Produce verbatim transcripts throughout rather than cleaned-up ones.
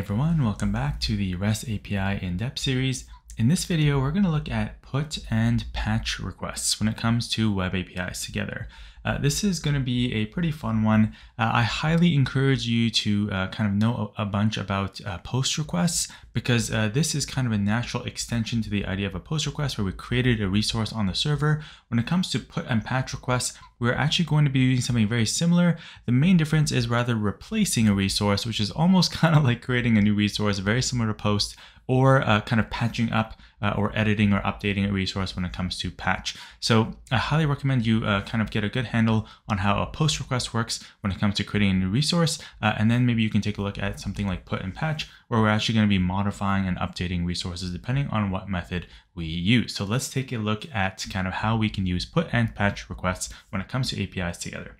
everyone, welcome back to the REST A P I in-depth series. In this video, we're going to look at put and patch requests when it comes to web A P Is together. Uh, this is going to be a pretty fun one. Uh, I highly encourage you to uh, kind of know a, a bunch about uh, post requests, because uh, this is kind of a natural extension to the idea of a post request where we created a resource on the server. When it comes to put and patch requests, we're actually going to be using something very similar. The main difference is rather replacing a resource, which is almost kind of like creating a new resource, very similar to post, or uh, kind of patching up uh, or editing or updating a resource when it comes to patch. So I highly recommend you uh, kind of get a good handle on how a post request works when it comes to creating a new resource. Uh, and then maybe you can take a look at something like put and patch, where we're actually going to be modifying and updating resources depending on what method we use. So let's take a look at kind of how we can use put and patch requests when it comes to A P Is together.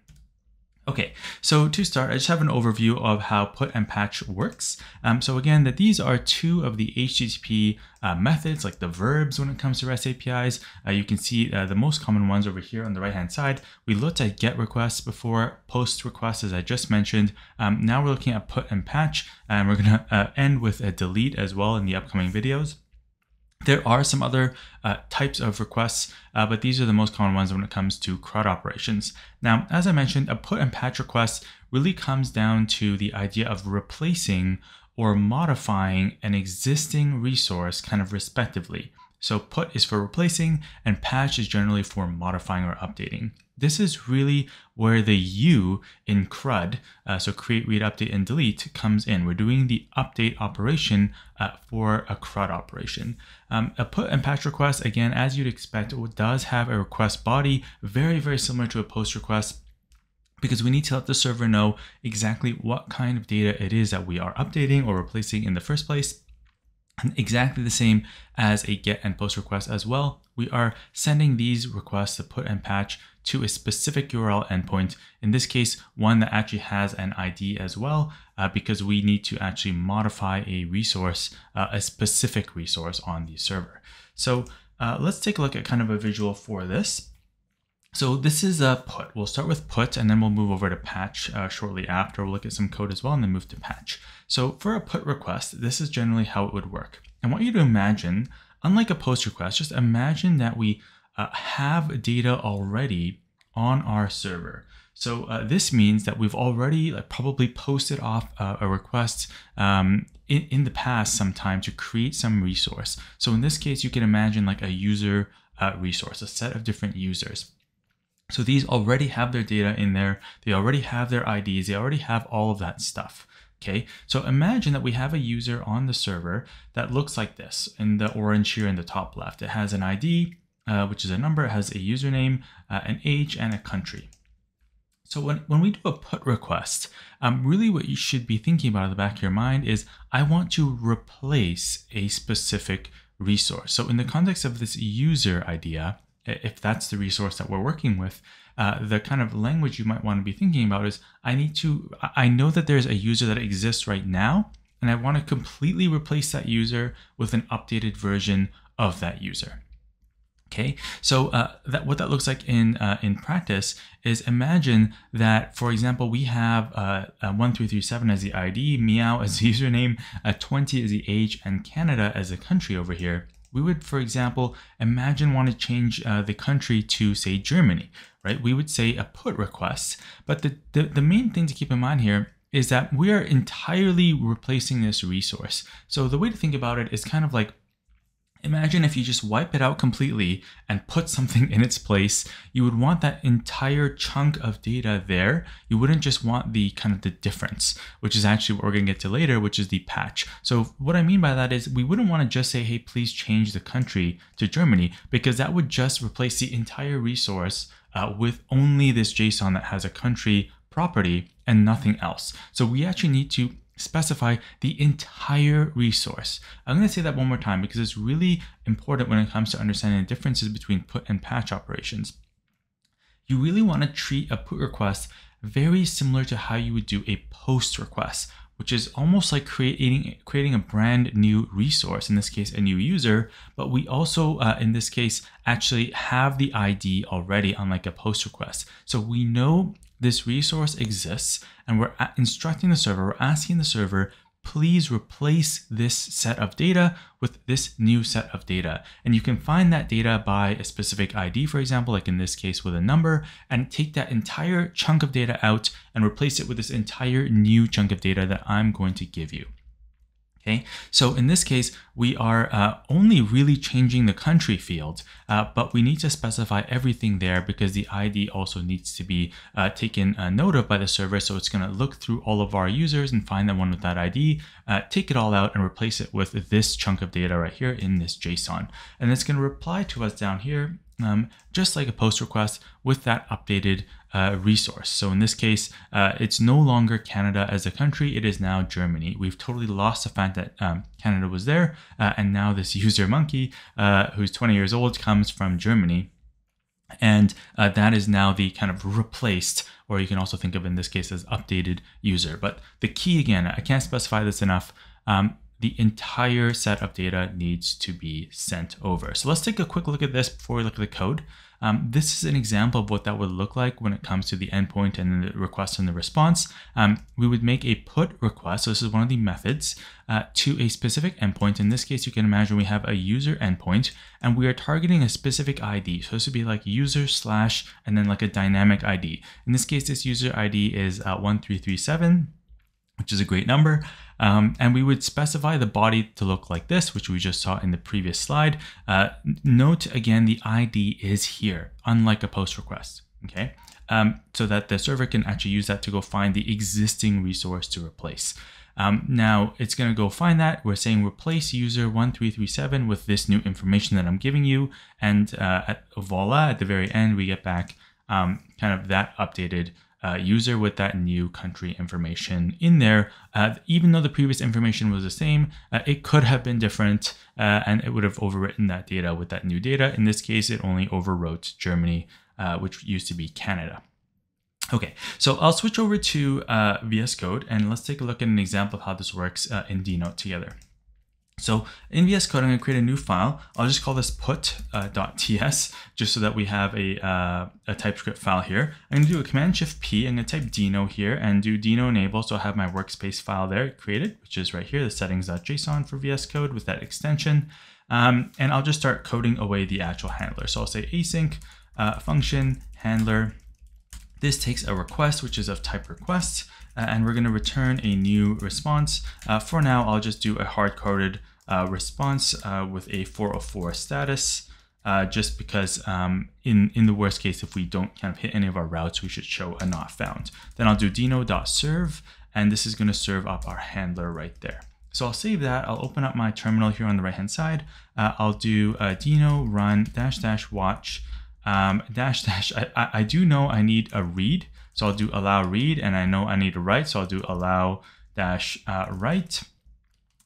Okay, so to start, I just have an overview of how put and patch works. Um, so again, that these are two of the H T T P uh, methods, like the verbs when it comes to REST A P Is. Uh, you can see uh, the most common ones over here on the right-hand side. We looked at GET requests before, POST requests, as I just mentioned. Um, now we're looking at put and patch, and we're gonna uh, end with a delete as well in the upcoming videos. There are some other uh, types of requests, uh, but these are the most common ones when it comes to CRUD operations. Now, as I mentioned, a put and patch request really comes down to the idea of replacing or modifying an existing resource kind of respectively. So put is for replacing and patch is generally for modifying or updating. This is really where the U in CRUD, uh, so create, read, update, and delete, comes in. We're doing the update operation uh, for a CRUD operation. Um, a put and patch request, again, as you'd expect, does have a request body, very, very similar to a post request, because we need to let the server know exactly what kind of data it is that we are updating or replacing in the first place. And exactly the same as a GET and POST request as well. We are sending these requests to put and patch to a specific U R L endpoint. In this case, one that actually has an I D as well, uh, because we need to actually modify a resource, uh, a specific resource on the server. So uh, let's take a look at kind of a visual for this. So this is a put. We'll start with put and then we'll move over to patch uh, shortly after. We'll look at some code as well and then move to patch. So for a put request, this is generally how it would work. I want you to imagine, unlike a post request, just imagine that we uh, have data already on our server. So uh, this means that we've already like, probably posted off uh, a request um, in, in the past sometime to create some resource. So in this case, you can imagine like a user uh, resource, a set of different users. So these already have their data in there. They already have their I Ds. They already have all of that stuff. Okay, so imagine that we have a user on the server that looks like this in the orange here in the top left. It has an I D, uh, which is a number. It has a username, uh, an age, and a country. So when, when we do a put request, um, really what you should be thinking about in the back of your mind is, I want to replace a specific resource. So in the context of this user idea, if that's the resource that we're working with, uh, the kind of language you might want to be thinking about is, I need to, I know that there's a user that exists right now, and I want to completely replace that user with an updated version of that user. Okay, so uh, that, what that looks like in, uh, in practice is imagine that, for example, we have uh, one three three seven as the I D, meow as the username, uh, twenty as the age, and Canada as a country over here. We would, for example, imagine want to change uh, the country to, say, Germany, right? We would say a put request. But the, the, the main thing to keep in mind here is that we are entirely replacing this resource. So the way to think about it is kind of like, imagine if you just wipe it out completely and put something in its place. You would want that entire chunk of data there. You wouldn't just want the kind of the difference, which is actually what we're going to get to later, which is the patch. So what I mean by that is we wouldn't want to just say, hey, please change the country to Germany, because that would just replace the entire resource uh, with only this JSON that has a country property and nothing else. So we actually need to specify the entire resource. I'm going to say that one more time because it's really important when it comes to understanding the differences between put and patch operations. You really want to treat a put request very similar to how you would do a post request, which is almost like creating creating a brand new resource, in this case, a new user, but we also, uh, in this case, actually have the I D already on like a post request. So we know this resource exists and we're instructing the server, we're asking the server please replace this set of data with this new set of data. And you can find that data by a specific I D, for example, like in this case with a number, and take that entire chunk of data out and replace it with this entire new chunk of data that I'm going to give you. Okay, so in this case, we are uh, only really changing the country field, uh, but we need to specify everything there because the I D also needs to be uh, taken uh, note of by the server. So it's going to look through all of our users and find the one with that I D, uh, take it all out and replace it with this chunk of data right here in this JSON. And it's going to reply to us down here, um, just like a post request with that updated Uh, resource. So in this case, uh, it's no longer Canada as a country. It is now Germany. We've totally lost the fact that um, Canada was there. Uh, and now this user monkey, uh, who's twenty years old, comes from Germany. And uh, that is now the kind of replaced, or you can also think of in this case as updated user. But the key again, I can't specify this enough. Um, the entire set of data needs to be sent over. So let's take a quick look at this before we look at the code. Um, this is an example of what that would look like when it comes to the endpoint and the request and the response. Um, we would make a put request, so this is one of the methods, uh, to a specific endpoint. In this case, you can imagine we have a user endpoint, and we are targeting a specific I D. So this would be like user slash, and then like a dynamic I D. In this case, this user I D is uh, one three three seven, which is a great number. Um, and we would specify the body to look like this, which we just saw in the previous slide. Uh, note again, the I D is here, unlike a post request, okay? Um, so that the server can actually use that to go find the existing resource to replace. Um, now it's gonna go find that. We're saying replace user one three three seven with this new information that I'm giving you. And uh, at, voila, at the very end, we get back um, kind of that updated Uh, user with that new country information in there. Uh, even though the previous information was the same, uh, it could have been different uh, and it would have overwritten that data with that new data. In this case, it only overwrote Germany, uh, which used to be Canada. Okay, so I'll switch over to uh, V S Code and let's take a look at an example of how this works uh, in Deno together. So in V S Code, I'm gonna create a new file. I'll just call this put dot T S, uh, just so that we have a, uh, a TypeScript file here. I'm gonna do a Command Shift P, I'm gonna type Deno here and do Deno enable, so I have my workspace file there created, which is right here, the settings dot J S O N for V S Code with that extension. Um, and I'll just start coding away the actual handler. So I'll say async uh, function handler. This takes a request, which is of type request, uh, and we're gonna return a new response. Uh, for now, I'll just do a hard-coded Uh, response uh, with a four oh four status, uh, just because um, in, in the worst case, if we don't kind of hit any of our routes, we should show a not found. Then I'll do deno dot serve, and this is gonna serve up our handler right there. So I'll save that, I'll open up my terminal here on the right-hand side. Uh, I'll do uh, deno run dash dash watch um, dash dash, I, I, I do know I need a read, so I'll do allow read, and I know I need a write, so I'll do allow dash uh, write,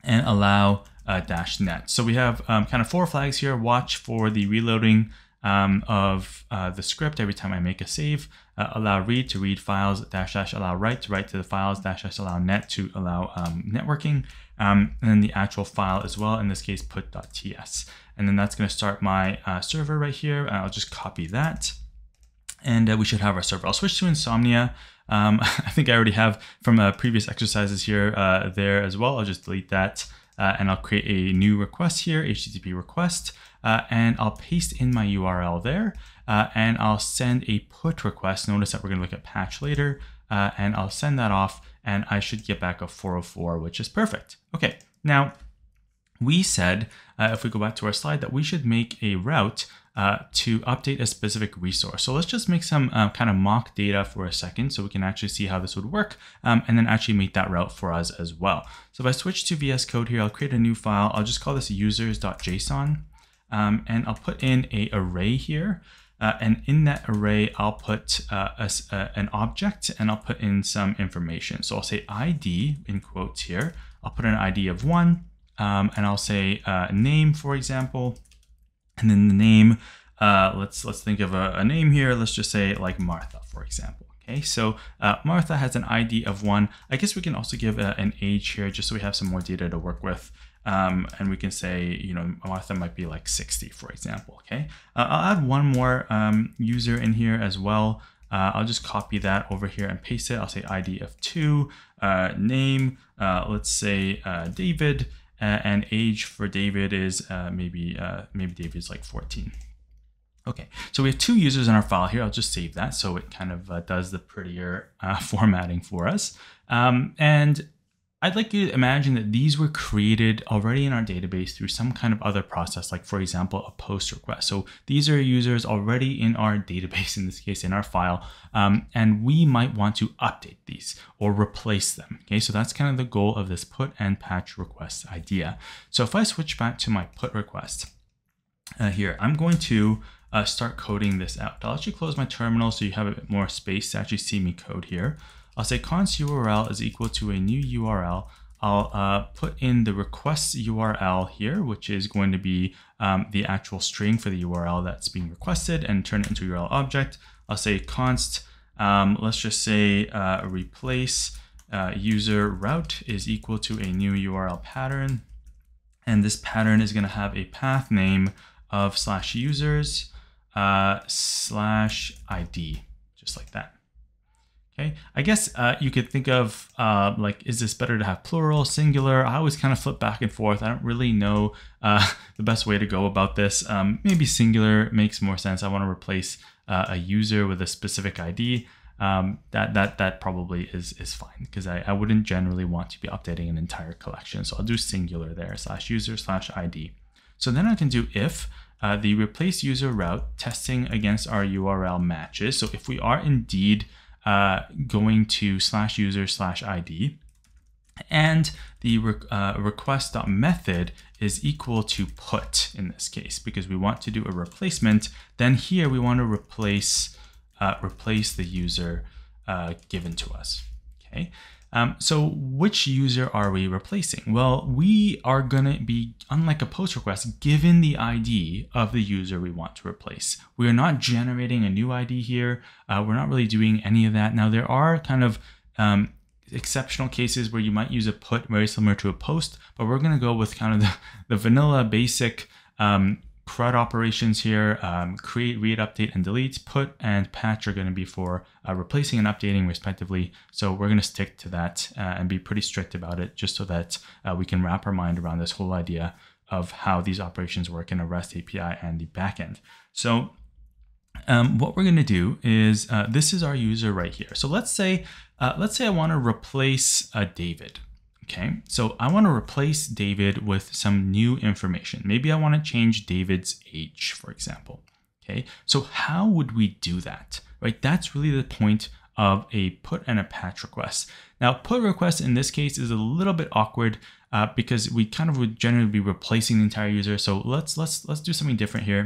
and allow Uh, dash net. So we have um, kind of four flags here. Watch for the reloading um, of uh, the script every time I make a save. Uh, allow read to read files. Dash dash allow write to write to the files. Dash dash allow net to allow um, networking. Um, and then the actual file as well. In this case, put dot T S. And then that's going to start my uh, server right here. I'll just copy that. And uh, we should have our server. I'll switch to Insomnia. Um, I think I already have from uh, previous exercises here uh, there as well. I'll just delete that. Uh, and I'll create a new request here, H T T P request, uh, and I'll paste in my U R L there, uh, and I'll send a put request. Notice that we're gonna look at patch later, uh, and I'll send that off, and I should get back a four oh four, which is perfect. Okay, now we said, uh, if we go back to our slide, that we should make a route uh, to update a specific resource. So let's just make some uh, kind of mock data for a second so we can actually see how this would work um, and then actually make that route for us as well. So if I switch to V S Code here, I'll create a new file. I'll just call this users dot J S O N um, and I'll put in a array here. Uh, and in that array, I'll put uh, a, a, an object and I'll put in some information. So I'll say I D in quotes here. I'll put an I D of one. Um, and I'll say uh, name, for example, and then the name, uh, let's let's think of a, a name here. Let's just say like Martha, for example. Okay, so uh, Martha has an I D of one. I guess we can also give a, an age here just so we have some more data to work with. Um, and we can say, you know, Martha might be like sixty, for example. Okay, uh, I'll add one more um, user in here as well. Uh, I'll just copy that over here and paste it. I'll say I D of two, uh, name, uh, let's say uh, David, uh, and age for David is uh, maybe uh, maybe David is like fourteen. Okay, so we have two users in our file here. I'll just save that so it kind of uh, does the prettier uh, formatting for us. Um, and I'd like you to imagine that these were created already in our database through some kind of other process, like for example, a post request. So these are users already in our database, in this case, in our file, um, and we might want to update these or replace them. Okay, so that's kind of the goal of this put and patch request idea. So if I switch back to my put request uh, here, I'm going to uh, start coding this out. I'll actually close my terminal so you have a bit more space to actually see me code here. I'll say const U R L is equal to a new U R L. I'll uh, put in the request U R L here, which is going to be um, the actual string for the U R L that's being requested, and turn it into a U R L object. I'll say const, um, let's just say uh, replace uh, user route is equal to a new U R L pattern. And this pattern is going to have a path name of slash users uh, slash I D, just like that. Okay, I guess uh, you could think of uh, like, is this better to have plural, singular? I always kind of flip back and forth. I don't really know uh, the best way to go about this. Um, maybe singular makes more sense. I want to replace uh, a user with a specific I D. Um, that that that probably is is fine, because I, I wouldn't generally want to be updating an entire collection. So I'll do singular there, slash user, slash I D. So then I can do if uh, the replace user route testing against our U R L matches. So if we are indeed Uh, going to slash user slash I D, and the re uh, request.method is equal to put in this case, because we want to do a replacement. Then here we want to replace uh, replace the user uh, given to us. Okay. Um, so which user are we replacing? Well, we are going to be, unlike a post request, given the I D of the user we want to replace. We are not generating a new I D here. Uh, we're not really doing any of that. Now, there are kind of um, exceptional cases where you might use a put very similar to a post, but we're going to go with kind of the, the vanilla basic um, C R U D operations here. Um, create, read, update, and delete. Put and patch are going to be for uh, replacing and updating respectively. So we're going to stick to that uh, and be pretty strict about it, just so that uh, we can wrap our mind around this whole idea of how these operations work in a REST A P I and the backend. So um, what we're going to do is, uh, this is our user right here. So let's say, uh, let's say I want to replace uh, David. Okay, so I want to replace David with some new information. Maybe I want to change David's age, for example. Okay, so how would we do that, right? That's really the point of a put and a patch request. Now, put request in this case is a little bit awkward uh, because we kind of would generally be replacing the entire user. So let's let's let's do something different here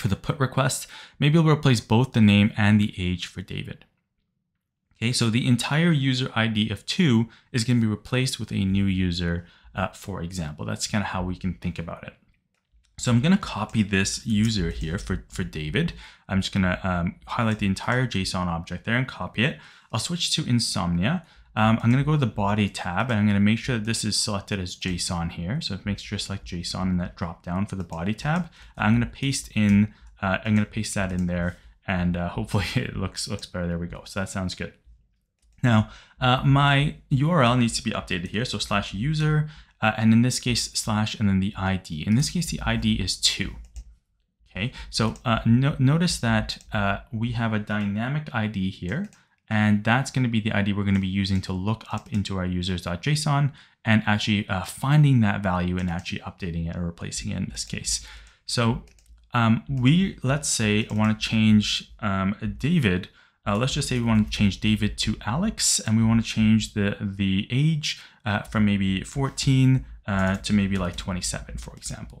for the put request. Maybe we'll replace both the name and the age for David. Okay, so the entire user I D of two is going to be replaced with a new user, uh, for example. That's kind of how we can think about it. So I'm going to copy this user here for, for David. I'm just going to um, highlight the entire JSON object there and copy it. I'll switch to Insomnia. Um, I'm going to go to the body tab, and I'm going to make sure that this is selected as JSON here. So it makes sure to select JSON in that drop down for the body tab. I'm going to paste in, uh, I'm going to paste that in there, and uh, hopefully it looks, looks better. There we go. So that sounds good. Now, uh, my U R L needs to be updated here. So slash user, uh, and in this case, slash, and then the I D. In this case, the I D is two. Okay, so uh, no, notice that uh, we have a dynamic I D here, and that's going to be the I D we're going to be using to look up into our users.json and actually uh, finding that value and actually updating it or replacing it in this case. So um, we, let's say I want to change um, David. Uh, let's just say we want to change David to Alex, and we want to change the, the age uh, from maybe fourteen uh, to maybe like twenty-seven, for example.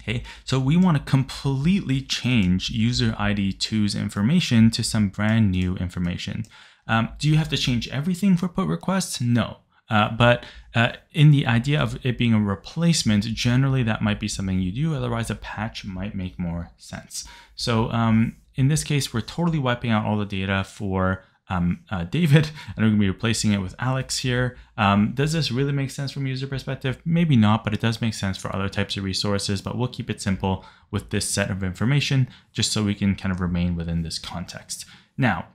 Okay, so we want to completely change user I D two's information to some brand new information. Um, do you have to change everything for put requests? No. Uh, but uh, in the idea of it being a replacement, generally that might be something you do. Otherwise, a patch might make more sense. So um, in this case, we're totally wiping out all the data for um, uh, David, and we're going to be replacing it with Alex here. Um, does this really make sense from a user perspective? Maybe not, but it does make sense for other types of resources. But we'll keep it simple with this set of information, just so we can kind of remain within this context. Now,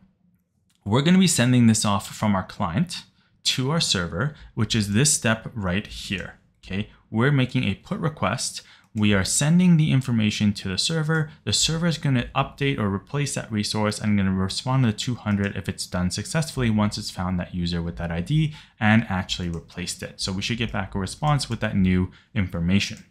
we're going to be sending this off from our client to our server, which is this step right here. Okay, we're making a put request. We are sending the information to the server. The server is going to update or replace that resource and going to respond to the two hundred if it's done successfully once it's found that user with that I D and actually replaced it. So we should get back a response with that new information.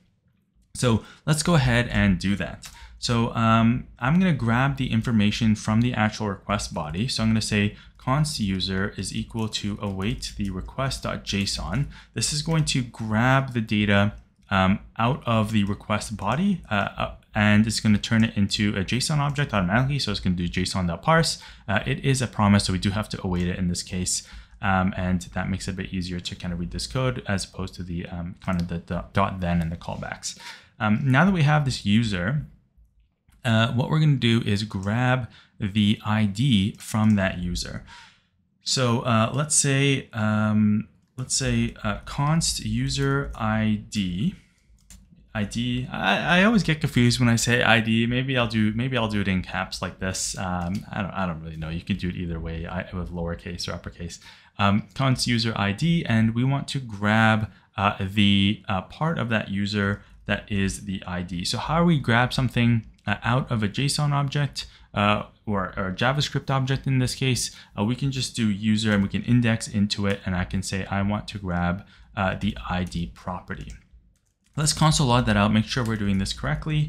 So let's go ahead and do that. So um, I'm going to grab the information from the actual request body. So I'm going to say const user is equal to await the request.json. This is going to grab the data um, out of the request body uh, and it's going to turn it into a JSON object automatically. So it's going to do JSON.parse. Uh, it is a promise, so we do have to await it in this case. Um, and that makes it a bit easier to kind of read this code as opposed to the um, kind of the dot, dot then and the callbacks. Um, now that we have this user, Uh, what we're going to do is grab the I D from that user. So uh, let's say um, let's say uh, const user I D. I D. I, I always get confused when I say I D. Maybe I'll do maybe I'll do it in caps like this. Um, I don't I don't really know. You can do it either way, I, with lowercase or uppercase. Um, const user I D, and we want to grab uh, the uh, part of that user that is the I D. So how do we grab something Uh, out of a JSON object uh, or, or a JavaScript object in this case? Uh, we can just do user and we can index into it, and I can say I want to grab uh, the I D property. Let's console log that out, make sure we're doing this correctly,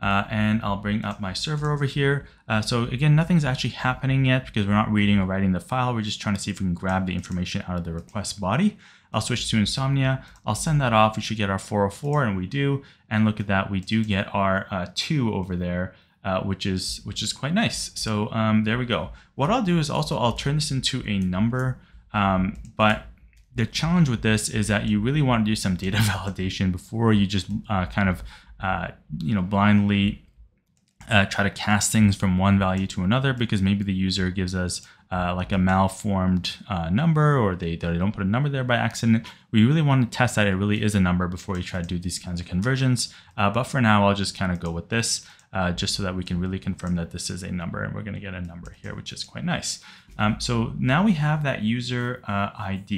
uh, and I'll bring up my server over here. Uh, so again, nothing's actually happening yet because we're not reading or writing the file. We're just trying to see if we can grab the information out of the request body. I'll switch to Insomnia. I'll send that off. We should get our four oh four, and we do. And look at that. We do get our uh, two over there, uh, which is which is quite nice. So um, there we go. What I'll do is also I'll turn this into a number. Um, but the challenge with this is that you really want to do some data validation before you just uh, kind of uh, you know blindly uh, try to cast things from one value to another, because maybe the user gives us Uh, like a malformed uh, number, or they, they don't put a number there by accident. We really want to test that it really is a number before you try to do these kinds of conversions. Uh, but for now, I'll just kind of go with this uh, just so that we can really confirm that this is a number, and we're going to get a number here, which is quite nice. Um, so now we have that user uh, I D.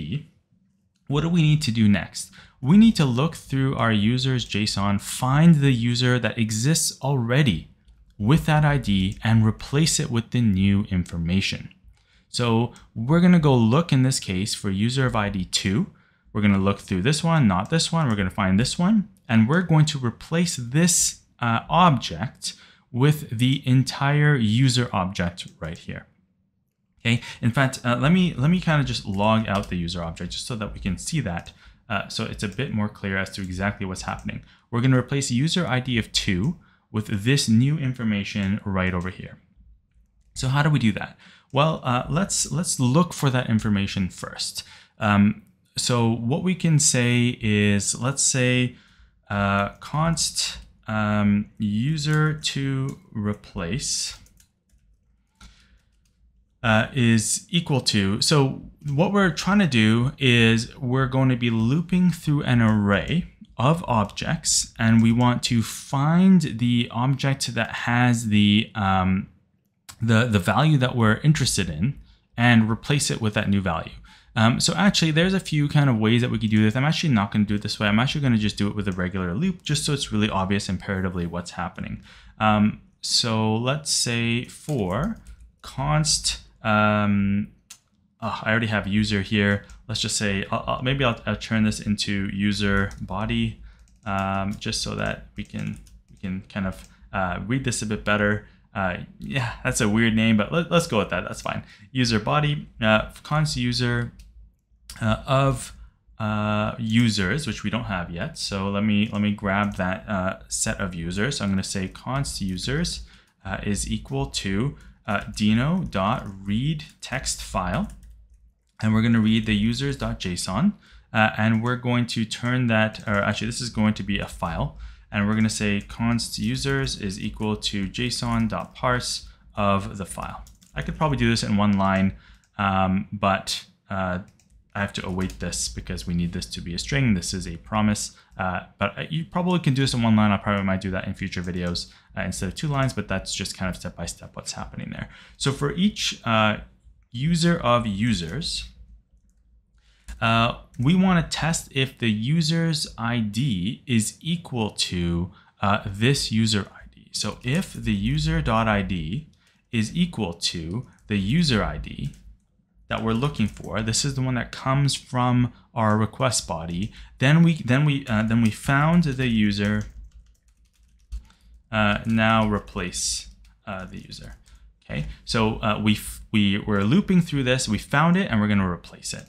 What do we need to do next? We need to look through our users JSON, find the user that exists already with that I D, and replace it with the new information. So we're going to go look in this case for user of I D two. We're going to look through this one, not this one. We're going to find this one, and we're going to replace this uh, object with the entire user object right here. Okay. In fact, uh, let me let me kind of just log out the user object just so that we can see that. Uh, so it's a bit more clear as to exactly what's happening. We're going to replace user I D of two with this new information right over here. So how do we do that? Well, uh, let's let's look for that information first. Um, so what we can say is, let's say uh, const um, user to replace uh, is equal to. So what we're trying to do is we're going to be looping through an array of objects, and we want to find the object that has the um, the, the value that we're interested in and replace it with that new value. Um, so actually there's a few kind of ways that we could do this. I'm actually not going to do it this way. I'm actually going to just do it with a regular loop just so it's really obvious imperatively what's happening. Um, so let's say for const, um, oh, I already have user here. Let's just say, I'll, I'll, maybe I'll, I'll turn this into user body um, just so that we can, we can kind of uh, read this a bit better. Uh, yeah, that's a weird name, but let, let's go with that. That's fine. User body, uh, const user uh, of uh, users, which we don't have yet. So let me let me grab that uh, set of users. So I'm going to say const users uh, is equal to uh, Deno dot read text file, and we're going to read the users.json, uh, and we're going to turn that. Or actually, this is going to be a file. And we're going to say const users is equal to JSON.parse of the file. I could probably do this in one line, um, but uh, I have to await this because we need this to be a string. This is a promise, uh, but you probably can do this in one line. I probably might do that in future videos uh, instead of two lines, but that's just kind of step by step what's happening there. So for each uh, user of users, uh, we want to test if the user's I D is equal to uh, this user I D. So if the user.id is equal to the user I D that we're looking for, this is the one that comes from our request body, then we then we uh, then we found the user, uh, now replace uh, the user. Okay, so uh, we we we're looping through this, we found it, and we're going to replace it.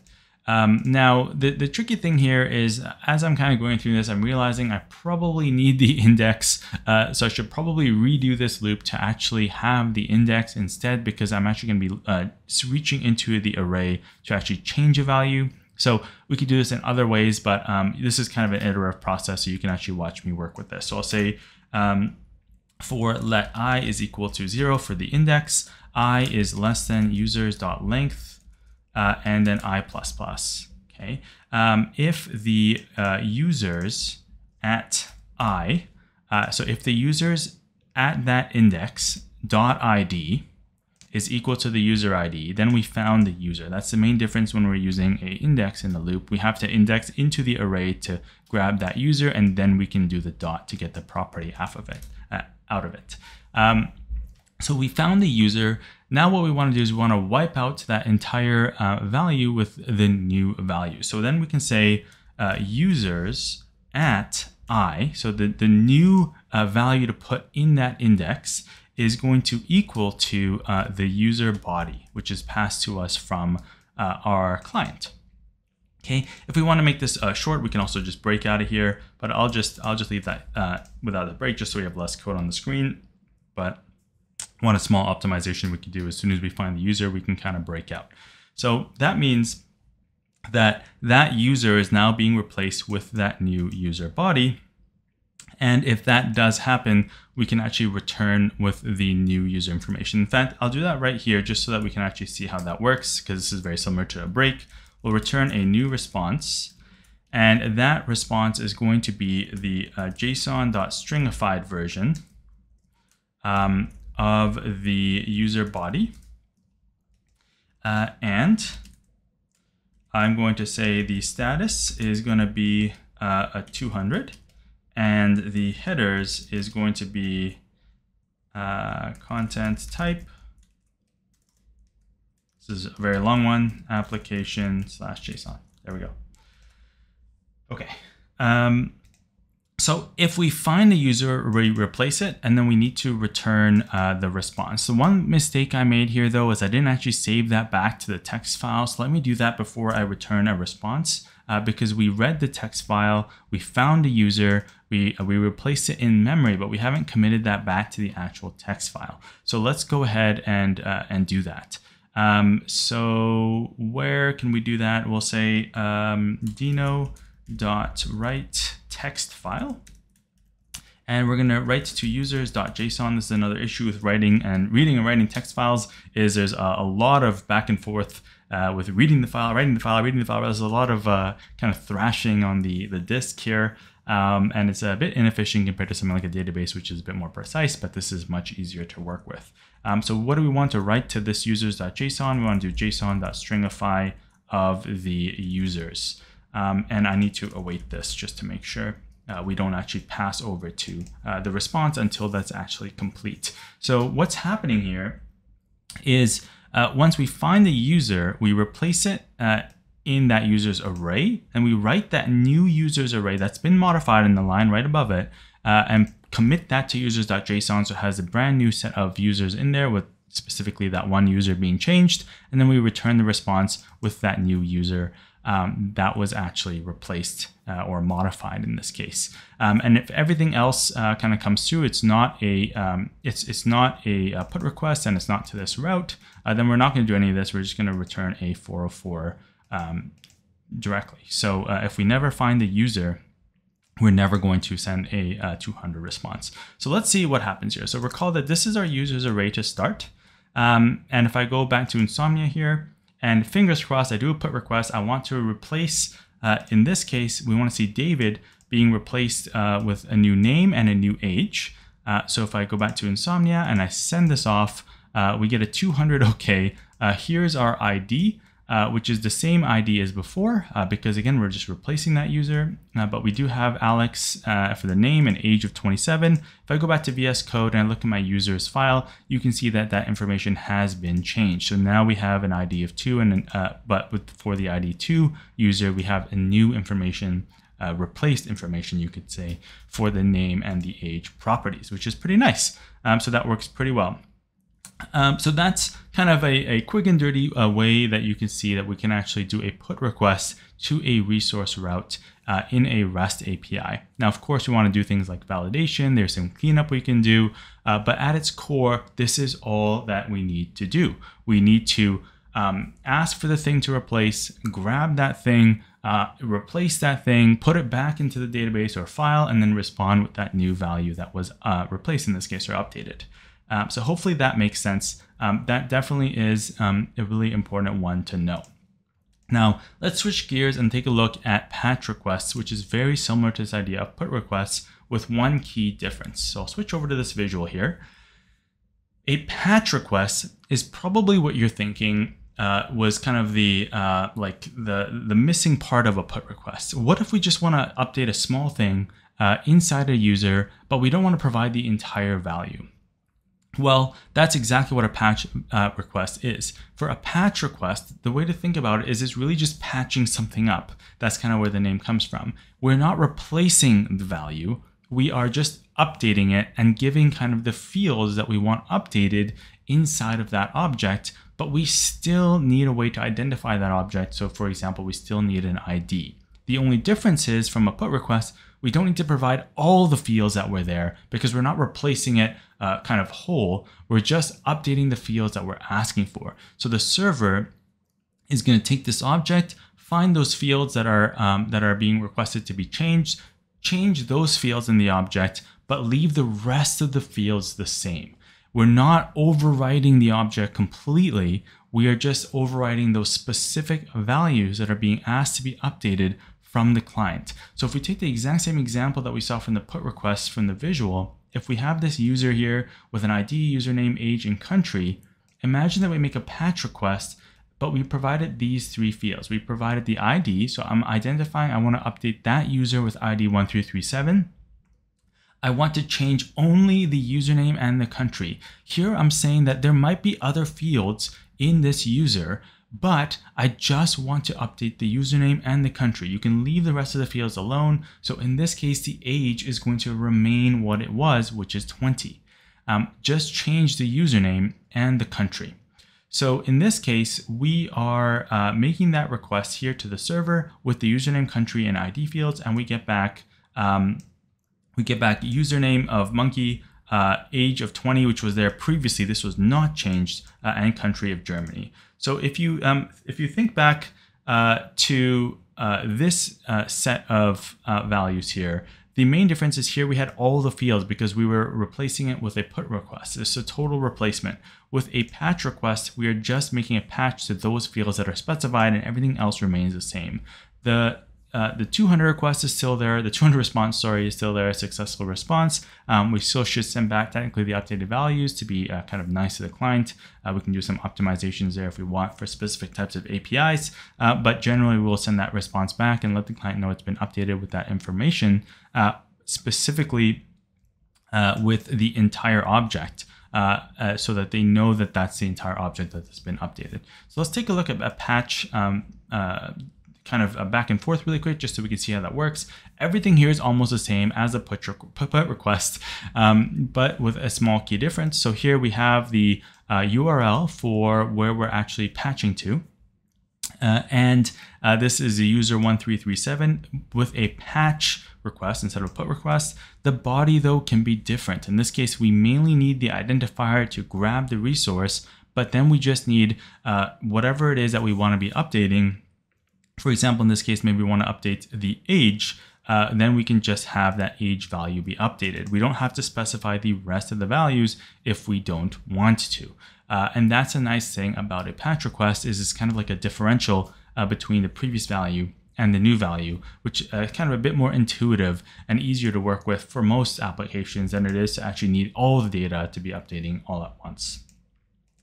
Um, now the, the tricky thing here is, as I'm kind of going through this, I'm realizing I probably need the index, uh, so I should probably redo this loop to actually have the index instead, because I'm actually going to be uh, reaching into the array to actually change a value. So we could do this in other ways, but um, this is kind of an iterative process, so you can actually watch me work with this. So I'll say um, for let I is equal to zero for the index, I is less than users.length. Uh, and then I plus plus. Okay. Um, if the uh, users at I, uh, so if the users at that index dot I D is equal to the user I D, then we found the user. That's the main difference when we're using a index in the loop. We have to index into the array to grab that user, and then we can do the dot to get the property half of it uh, out of it. Um, so we found the user. Now what we want to do is we want to wipe out that entire uh, value with the new value. So then we can say uh, users at I, so the, the new uh, value to put in that index is going to equal to uh, the user body, which is passed to us from uh, our client. Okay, if we want to make this uh, short, we can also just break out of here, but I'll just, I'll just leave that uh, without the break just so we have less code on the screen. But one a small optimization we can do as soon as we find the user, we can kind of break out. So that means that that user is now being replaced with that new user body. And if that does happen, we can actually return with the new user information. In fact, I'll do that right here just so that we can actually see how that works, because this is very similar to a break. We'll return a new response. And that response is going to be the uh, JSON.stringified version. Um, of the user body. Uh, and I'm going to say the status is going to be uh, a two hundred, and the headers is going to be uh, content type. This is a very long one, application slash JSON. There we go. Okay. Um, So if we find a user, we replace it, and then we need to return uh, the response. So one mistake I made here, though, is I didn't actually save that back to the text file. So let me do that before I return a response, uh, because we read the text file, we found a user, we, uh, we replaced it in memory, but we haven't committed that back to the actual text file. So let's go ahead and, uh, and do that. Um, so where can we do that? We'll say um, Deno.write text file, and we're going to write to users.json. This is another issue with writing and reading and writing text files, is there's a, a lot of back and forth uh, with reading the file, writing the file, reading the file. There's a lot of uh, kind of thrashing on the, the disk here, um, and it's a bit inefficient compared to something like a database, which is a bit more precise, but this is much easier to work with. Um, so what do we want to write to this users.json? We want to do JSON.stringify of the users. Um, and I need to await this just to make sure uh, we don't actually pass over to uh, the response until that's actually complete. So what's happening here is uh, once we find the user, we replace it uh, in that user's array, and we write that new user's array that's been modified in the line right above it, uh, and commit that to users.json, so it has a brand new set of users in there with specifically that one user being changed, and then we return the response with that new user Um, that was actually replaced uh, or modified in this case. Um, and if everything else uh, kind of comes through, it's not a um, it's it's not a, a put request, and it's not to this route, uh, then we're not going to do any of this. We're just going to return a four oh four um, directly. So uh, if we never find the user, we're never going to send a uh, two hundred response. So let's see what happens here. So recall that this is our users array to start. Um, and if I go back to Insomnia here, And fingers crossed, I do a put request. I want to replace, uh, in this case, we want to see David being replaced uh, with a new name and a new age. Uh, so if I go back to Insomnia and I send this off, uh, we get a two hundred OK. Uh, here's our I D, uh, which is the same I D as before, uh, because again, we're just replacing that user. Uh, but we do have Alex uh, for the name and age of twenty-seven. If I go back to V S Code and I look at my users file, you can see that that information has been changed. So now we have an I D of two, and an, uh, but with, for the I D two user, we have a new information. Uh, replaced information, you could say, for the name and the age properties, which is pretty nice. Um, so that works pretty well. Um, so that's kind of a, a quick and dirty uh, way that you can see that we can actually do a put request to a resource route uh, in a REST A P I. Now, of course, we want to do things like validation. There's some cleanup we can do, uh, but at its core, this is all that we need to do. We need to um, ask for the thing to replace, grab that thing, Uh, replace that thing, put it back into the database or file, and then respond with that new value that was uh, replaced in this case, or updated. Um, so hopefully that makes sense. Um, that definitely is um, a really important one to know. Now let's switch gears and take a look at patch requests, which is very similar to this idea of put requests with one key difference. So I'll switch over to this visual here. A patch request is probably what you're thinking Uh, was kind of the uh, like the the missing part of a put request. What if we just want to update a small thing uh, inside a user, but we don't want to provide the entire value? Well, that's exactly what a patch uh, request is. For a patch request, the way to think about it is it's really just patching something up. That's kind of where the name comes from. We're not replacing the value. We are just updating it and giving kind of the fields that we want updated inside of that object, but we still need a way to identify that object. So for example, we still need an I D. The only difference is from a put request, we don't need to provide all the fields that were there because we're not replacing it uh, kind of whole. We're just updating the fields that we're asking for. So the server is going to take this object, find those fields that are, um, that are being requested to be changed, change those fields in the object, but leave the rest of the fields the same. We're not overriding the object completely. We are just overriding those specific values that are being asked to be updated from the client. So if we take the exact same example that we saw from the put request from the visual, if we have this user here with an I D, username, age, and country, imagine that we make a patch request, but we provided these three fields. We provided the I D, so I'm identifying I want to update that user with I D one three three seven. I want to change only the username and the country. Here I'm saying that there might be other fields in this user, but I just want to update the username and the country. You can leave the rest of the fields alone. So in this case, the age is going to remain what it was, which is twenty. Um, just change the username and the country. So in this case, we are uh, making that request here to the server with the username, country, and I D fields, and we get back um, We get back username of monkey, uh, age of twenty, which was there previously. This was not changed, uh, and country of Germany. So if you um, if you think back uh, to uh, this uh, set of uh, values here, the main difference is here we had all the fields because we were replacing it with a put request. It's a total replacement. With a patch request, we are just making a patch to those fields that are specified, and everything else remains the same. The Uh, the two hundred request is still there. The two hundred response, sorry, is still there. Successful response. Um, we still should send back technically the updated values to be uh, kind of nice to the client. Uh, we can do some optimizations there if we want for specific types of A P Is. Uh, but generally, we'll send that response back and let the client know it's been updated with that information, uh, specifically uh, with the entire object. Uh, uh, so that they know that that's the entire object that has been updated. So let's take a look at a patch um, uh, kind of a back and forth really quick, just so we can see how that works. Everything here is almost the same as a put, put request, um, but with a small key difference. So here we have the uh, U R L for where we're actually patching to. Uh, and uh, this is a user one three three seven with a patch request instead of a put request. The body though can be different. In this case, we mainly need the identifier to grab the resource, but then we just need uh, whatever it is that we want to be updating. For example, in this case, maybe we want to update the age uh, then we can just have that age value be updated. We don't have to specify the rest of the values if we don't want to. Uh, and that's a nice thing about a patch request, is it's kind of like a differential uh, between the previous value and the new value, which is uh, kind of a bit more intuitive and easier to work with for most applications than it is to actually need all the data to be updating all at once.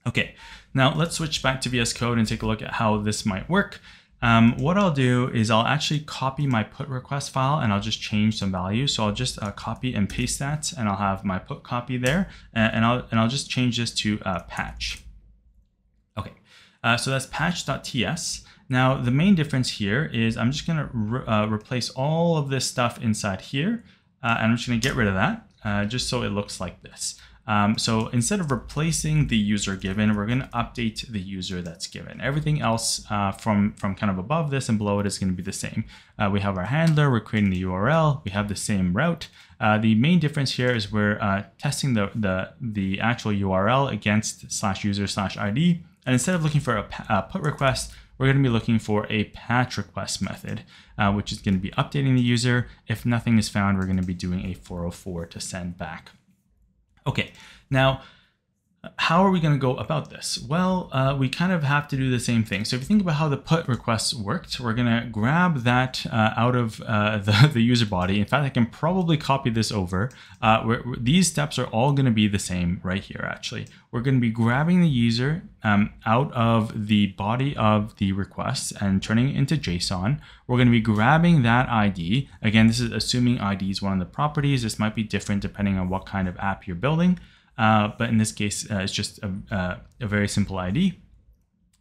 Okay, now let's switch back to V S Code and take a look at how this might work. Um, what I'll do is I'll actually copy my put request file and I'll just change some values. So I'll just uh, copy and paste that, and I'll have my put copy there, and, and, I'll, and I'll just change this to uh, patch. Okay, uh, so that's patch.ts. Now, the main difference here is I'm just going to re uh, replace all of this stuff inside here, uh, and I'm just going to get rid of that uh, just so it looks like this. Um, so instead of replacing the user given, we're going to update the user that's given. Everything else uh, from, from kind of above this and below it is going to be the same. Uh, we have our handler, we're creating the U R L, we have the same route. Uh, the main difference here is we're uh, testing the, the, the actual U R L against slash user slash I D. And instead of looking for a, a put request, we're going to be looking for a patch request method, uh, which is going to be updating the user. If nothing is found, we're going to be doing a four oh four to send back. Okay, now, how are we going to go about this? Well, uh, we kind of have to do the same thing. So if you think about how the put requests worked, we're going to grab that uh, out of uh, the, the user body. In fact, I can probably copy this over. Uh, we're, we're, these steps are all going to be the same right here, actually. We're going to be grabbing the user um, out of the body of the request and turning it into JSON. We're going to be grabbing that I D. Again, this is assuming I D is one of the properties. This might be different depending on what kind of app you're building. Uh, but in this case, uh, it's just a, uh, a very simple I D.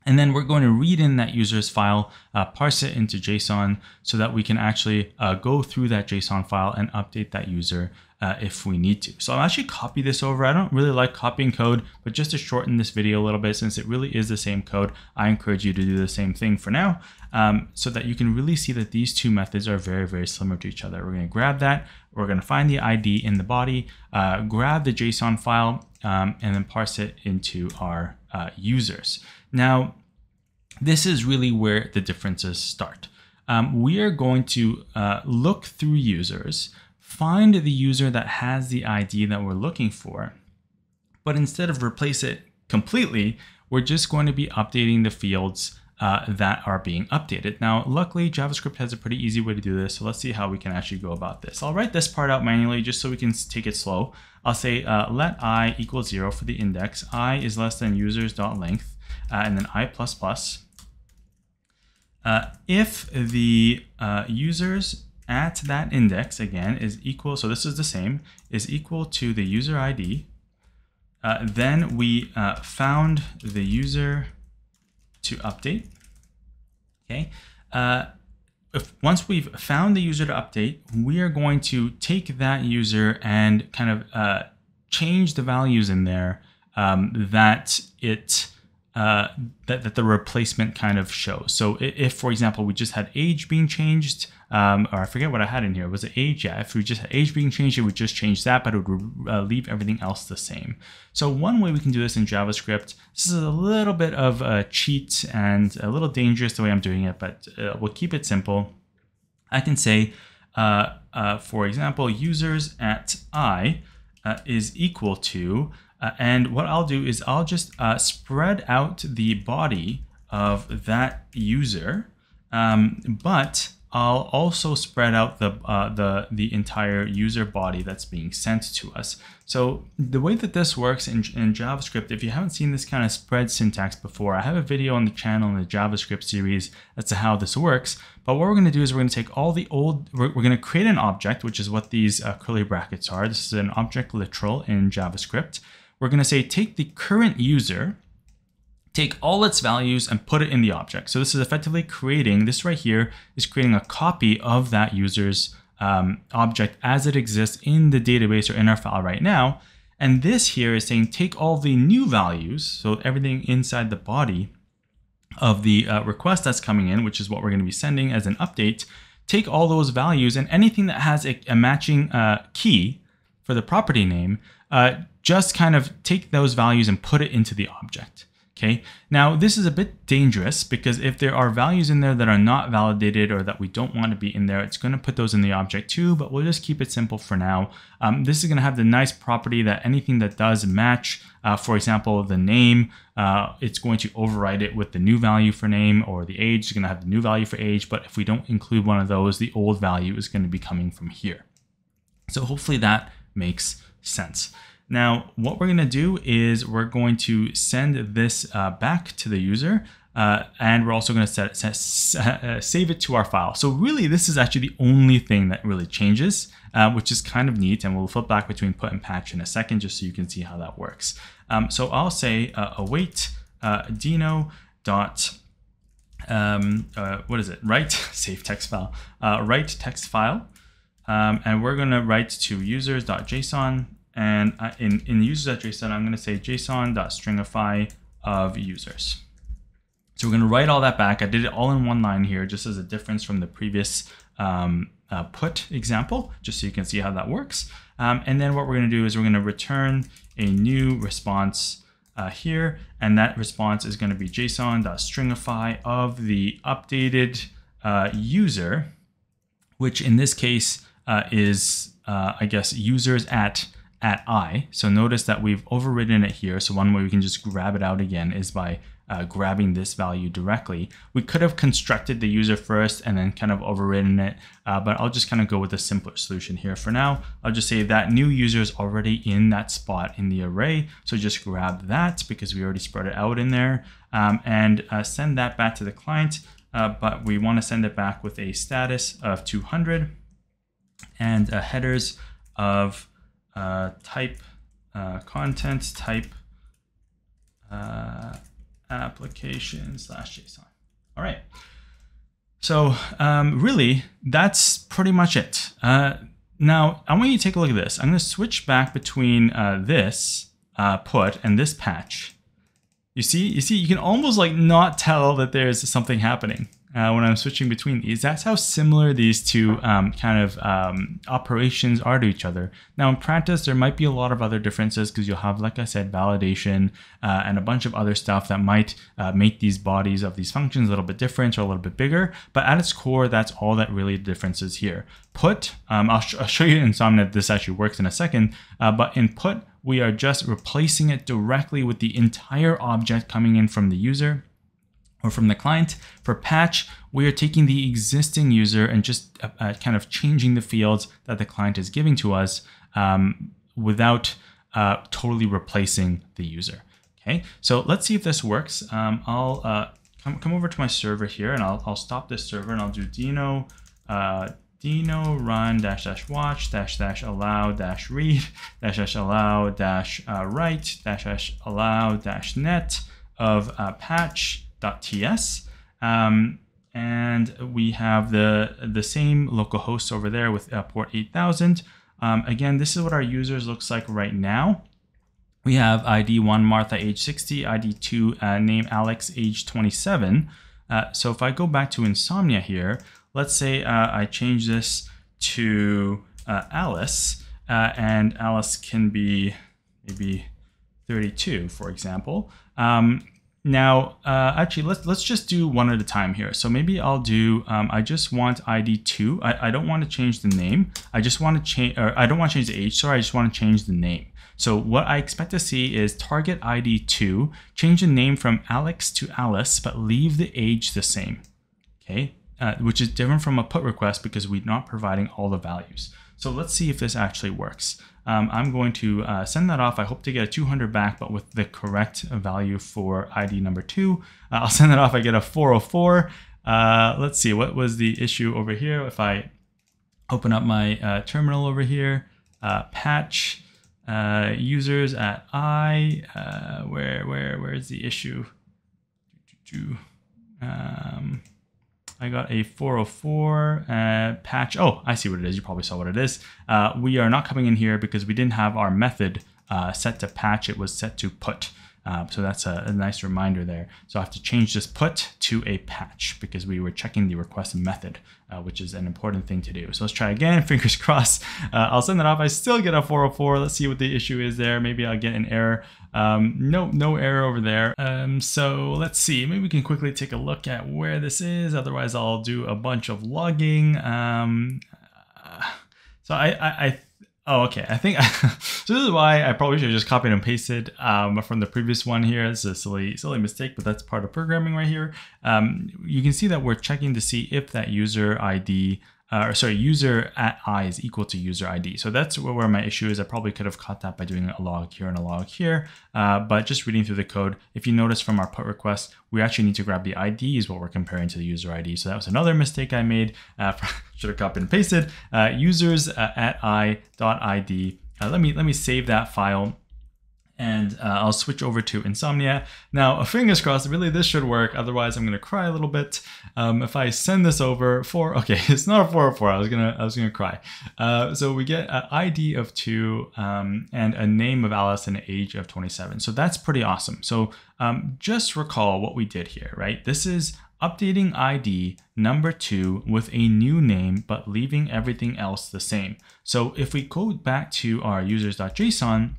And then we're going to read in that user's file, uh, parse it into JSON so that we can actually uh, go through that JSON file and update that user uh, if we need to. So I'll actually copy this over. I don't really like copying code, but just to shorten this video a little bit, since it really is the same code, I encourage you to do the same thing for now um, so that you can really see that these two methods are very, very similar to each other. We're going to grab that. We're going to find the I D in the body, uh, grab the JSON file, um, and then parse it into our uh, users. Now, this is really where the differences start. Um, we are going to uh, look through users, find the user that has the I D that we're looking for, but instead of replace it completely, we're just going to be updating the fields Uh, that are being updated. Now, luckily, JavaScript has a pretty easy way to do this. So let's see how we can actually go about this. I'll write this part out manually just so we can take it slow. I'll say uh, let I equal zero for the index. I is less than users.length, uh, and then I plus plus. Uh, if the uh, users at that index, again, is equal, so this is the same, is equal to the user I D, uh, then we uh, found the user to update. Okay. Uh, if once we've found the user to update, we are going to take that user and kind of uh, change the values in there um, that it uh, that, that the replacement kind of shows. So if, for example, we just had age being changed, um, or I forget what I had in here, was it age? Yeah, if we just had age being changed, it would just change that, but it would uh, leave everything else the same. So one way we can do this in JavaScript, this is a little bit of a cheat and a little dangerous the way I'm doing it, but uh, we'll keep it simple. I can say, uh, uh, for example, users at I uh, is equal to, uh, and what I'll do is I'll just uh, spread out the body of that user, um, but I'll also spread out the, uh, the, the entire user body that's being sent to us. So the way that this works in, in JavaScript, if you haven't seen this kind of spread syntax before, I have a video on the channel in the JavaScript series as to how this works. But what we're going to do is we're going to take all the old, we're, we're going to create an object, which is what these uh, curly brackets are. This is an object literal in JavaScript. We're going to say, take the current user, take all its values and put it in the object. So this is effectively creating, this right here is creating a copy of that user's um, object as it exists in the database or in our file right now. And this here is saying, take all the new values, so everything inside the body of the uh, request that's coming in, which is what we're going to be sending as an update, take all those values and anything that has a, a matching uh, key for the property name, uh, just kind of take those values and put it into the object. Okay. Now this is a bit dangerous because if there are values in there that are not validated or that we don't want to be in there, it's going to put those in the object too, but we'll just keep it simple for now. Um, this is going to have the nice property that anything that does match, uh, for example, the name, uh, it's going to override it with the new value for name, or the age is going to have the new value for age. But if we don't include one of those, the old value is going to be coming from here. So hopefully that makes sense. Now, what we're going to do is we're going to send this uh, back to the user, uh, and we're also going to set, set, uh, save it to our file. So really, this is actually the only thing that really changes, uh, which is kind of neat. And we'll flip back between put and patch in a second, just so you can see how that works. Um, so I'll say uh, await uh, Deno dot um, uh, what is it? Write save text file. Uh, write text file, um, and we're going to write to users dot json. And in, in users dot json, I'm going to say json.stringify of users. So we're going to write all that back. I did it all in one line here, just as a difference from the previous um, uh, put example, just so you can see how that works. Um, and then what we're going to do is we're going to return a new response uh, here. And that response is going to be json.stringify of the updated uh, user, which in this case uh, is, uh, I guess, users at at I. So notice that we've overridden it here. So one way we can just grab it out again is by uh, grabbing this value directly. We could have constructed the user first and then kind of overridden it, uh, but I'll just kind of go with a simpler solution here for now. I'll just say that new user is already in that spot in the array. So just grab that because we already spread it out in there, um, and uh, send that back to the client. Uh, but we want to send it back with a status of two hundred and a headers of Uh, type uh, content type uh, application slash JSON. All right. So um, really, that's pretty much it. Uh, now, I want you to take a look at this. I'm going to switch back between uh, this uh, put and this patch. You see, you see, you can almost like not tell that there's something happening Uh, when I'm switching between these. That's how similar these two um, kind of um, operations are to each other. Now in practice, there might be a lot of other differences because you'll have, like I said, validation uh, and a bunch of other stuff that might uh, make these bodies of these functions a little bit different or a little bit bigger. But at its core, that's all that really differences here. Put, um, I'll, sh I'll show you in Insomnia that this actually works in a second, uh, but in put, we are just replacing it directly with the entire object coming in from the user or from the client. For patch, we are taking the existing user and just uh, uh, kind of changing the fields that the client is giving to us um, without uh, totally replacing the user. Okay, so let's see if this works. Um, I'll uh, come, come over to my server here, and I'll, I'll stop this server, and I'll do Deno uh, Deno run dash dash watch dash dash allow dash read dash dash allow dash uh, write dash dash allow dash net of uh, patch .ts, um, and we have the the same localhost over there with uh, port eight thousand. Um, again, this is what our users looks like right now. We have I D one Martha, age sixty, I D two uh, name Alex, age twenty-seven. Uh, so if I go back to Insomnia here, let's say uh, I change this to uh, Alice, uh, and Alice can be maybe thirty-two, for example. Um, Now, uh, actually, let's let's just do one at a time here. So maybe I'll do. Um, I just want I D two. I, I don't want to change the name. I just want to change. Or I don't want to change the age. Sorry, I just want to change the name. So what I expect to see is target I D two. Change the name from Alex to Alice, but leave the age the same. Okay, uh, which is different from a put request because we're not providing all the values. So let's see if this actually works. Um, I'm going to uh, send that off. I hope to get a two hundred back, but with the correct value for I D number two. Uh, I'll send that off. I get a four oh four. Uh, let's see, what was the issue over here? If I open up my uh, terminal over here, uh, patch uh, users at I, uh, where where where is the issue? Um, I got a four oh four uh, patch. Oh, I see what it is. You probably saw what it is. Uh, we are not coming in here because we didn't have our method uh, set to patch. It was set to put. Uh, so that's a, a nice reminder there. So I have to change this put to a patch because we were checking the request method, uh, which is an important thing to do. So let's try again. Fingers crossed. Uh, I'll send that off. I still get a four oh four. Let's see what the issue is there. Maybe I'll get an error Um, no, no error over there. Um, so let's see, maybe we can quickly take a look at where this is. Otherwise I'll do a bunch of logging. Um, uh, so I, I, I oh, okay. I think I, so this is why I probably should have just copied and pasted um, from the previous one here. It's a silly, silly mistake, but that's part of programming right here. Um, you can see that we're checking to see if that user I D Uh, sorry, user at I is equal to user I D. So that's where, where my issue is. I probably could have caught that by doing a log here and a log here, uh, but just reading through the code, if you notice from our put request, we actually need to grab the I D is what we're comparing to the user I D. So that was another mistake I made. Uh, should have copied and pasted uh, users uh, at I dot I D. Uh, let me let me save that file. And uh, I'll switch over to Insomnia. Now, fingers crossed, really this should work. Otherwise, I'm going to cry a little bit. Um, if I send this over for, okay, it's not a four oh four. I was going to, I was going to cry. Uh, so we get an I D of two um, and a name of Alice and an age of twenty-seven. So that's pretty awesome. So um, just recall what we did here, right? This is updating I D number two with a new name, but leaving everything else the same. So if we go back to our users.json,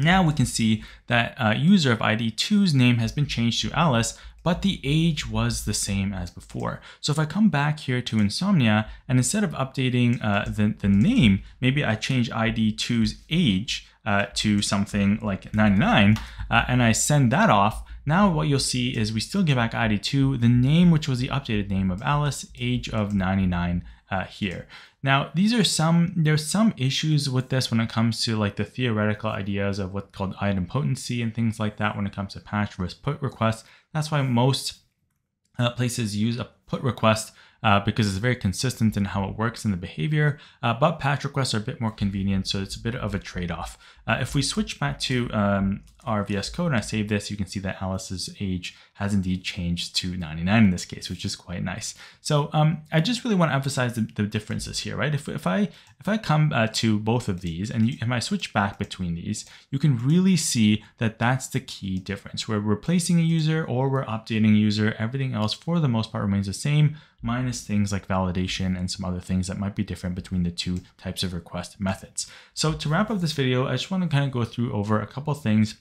now we can see that uh, user of I D two's name has been changed to Alice, but the age was the same as before. So if I come back here to Insomnia, and instead of updating uh, the, the name, maybe I change I D two's age uh, to something like ninety-nine, uh, and I send that off. Now what you'll see is we still get back I D two, the name, which was the updated name of Alice, age of ninety-nine uh, here. Now, these are some, there's some issues with this when it comes to like the theoretical ideas of what's called idempotency and things like that when it comes to patch risk put requests. That's why most uh, places use a put request uh, because it's very consistent in how it works in the behavior, uh, but patch requests are a bit more convenient, so it's a bit of a trade-off. Uh, if we switch back to um, our V S Code and I save this, you can see that Alice's age has indeed changed to ninety-nine in this case, which is quite nice. So um, I just really want to emphasize the, the differences here, right? If, if I if I come uh, to both of these and you, if I switch back between these, you can really see that that's the key difference. We're replacing a user or we're updating a user. Everything else for the most part remains the same, minus things like validation and some other things that might be different between the two types of request methods. So to wrap up this video, I just want to kind of go through over a couple of things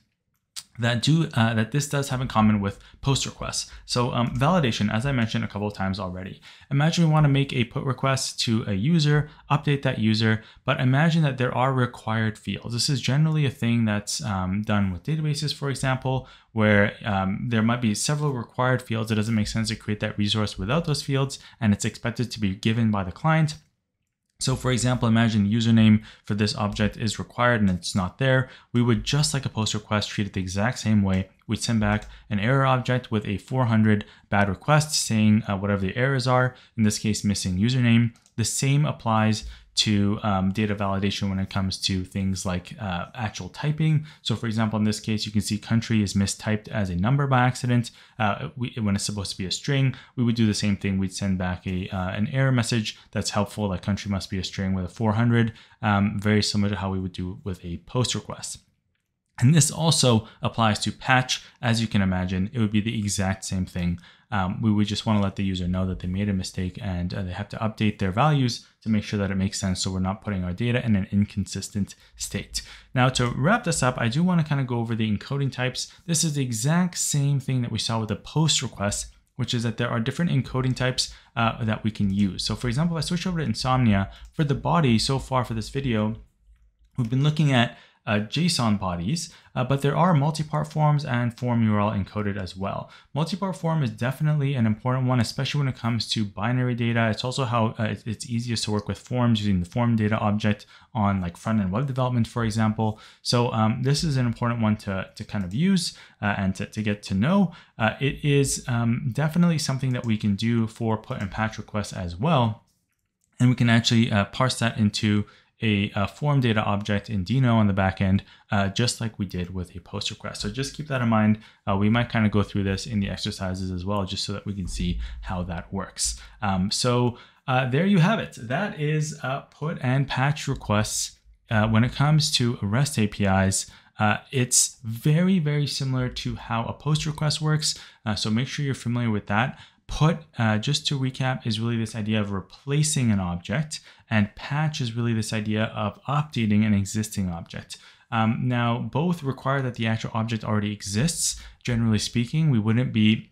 that do uh, that this does have in common with post requests. So um, validation, as I mentioned a couple of times already. Imagine we want to make a put request to a user, update that user, but imagine that there are required fields. This is generally a thing that's um, done with databases, for example, where um, there might be several required fields. It doesn't make sense to create that resource without those fields, and it's expected to be given by the client. So for example, imagine username for this object is required and it's not there. We would, just like a post request, treat it the exact same way. We'd send back an error object with a four hundred bad request saying uh, whatever the errors are, in this case, missing username. The same applies to um, data validation when it comes to things like uh, actual typing. So for example, in this case, you can see country is mistyped as a number by accident. Uh, we, when it's supposed to be a string, we would do the same thing. We'd send back a uh, an error message that's helpful, like country must be a string with a four hundred, um, very similar to how we would do with a post request. And this also applies to patch. As you can imagine, it would be the exact same thing. Um, we would just want to let the user know that they made a mistake and uh, they have to update their values to make sure that it makes sense, so we're not putting our data in an inconsistent state. Now, to wrap this up, I do want to kind of go over the encoding types. This is the exact same thing that we saw with the post request, which is that there are different encoding types uh, that we can use. So for example, if I switch over to Insomnia, for the body so far for this video, we've been looking at Uh, JSON bodies, uh, but there are multi-part forms and form U R L encoded as well. Multi-part form is definitely an important one, especially when it comes to binary data. It's also how uh, it's easiest to work with forms using the form data object on like front-end web development, for example. So um, this is an important one to, to kind of use uh, and to, to get to know. Uh, it is um, definitely something that we can do for put and patch requests as well. And we can actually uh, parse that into A, a form data object in Deno on the back end, uh, just like we did with a post request. So just keep that in mind. Uh, we might kind of go through this in the exercises as well, just so that we can see how that works. Um, so uh, there you have it. That is uh, put and patch requests. Uh, when it comes to REST A P Is, Uh, it's very, very similar to how a post request works. Uh, so make sure you're familiar with that. Put, uh, just to recap, is really this idea of replacing an object, and patch is really this idea of updating an existing object. Um, now, both require that the actual object already exists. Generally speaking, we wouldn't be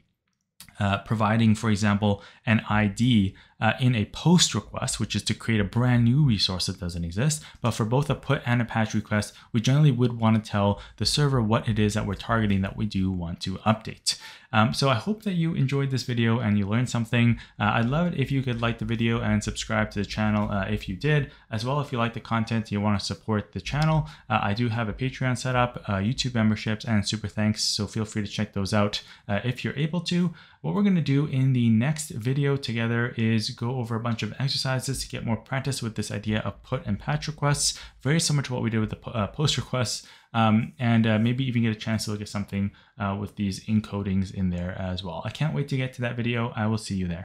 Uh, providing, for example, an I D uh, in a POST request, which is to create a brand new resource that doesn't exist. But for both a PUT and a PATCH request, we generally would want to tell the server what it is that we're targeting that we do want to update. Um, so I hope that you enjoyed this video and you learned something. Uh, I'd love it if you could like the video and subscribe to the channel uh, if you did. As well, if you like the content, you want to support the channel, uh, I do have a Patreon set up, uh, YouTube memberships, and super thanks. So feel free to check those out uh, if you're able to. What we're going to do in the next video together is go over a bunch of exercises to get more practice with this idea of PUT and PATCH requests, very similar to what we did with the uh, POST requests, um, and uh, maybe even get a chance to look at something uh, with these encodings in there as well. I can't wait to get to that video. I will see you there.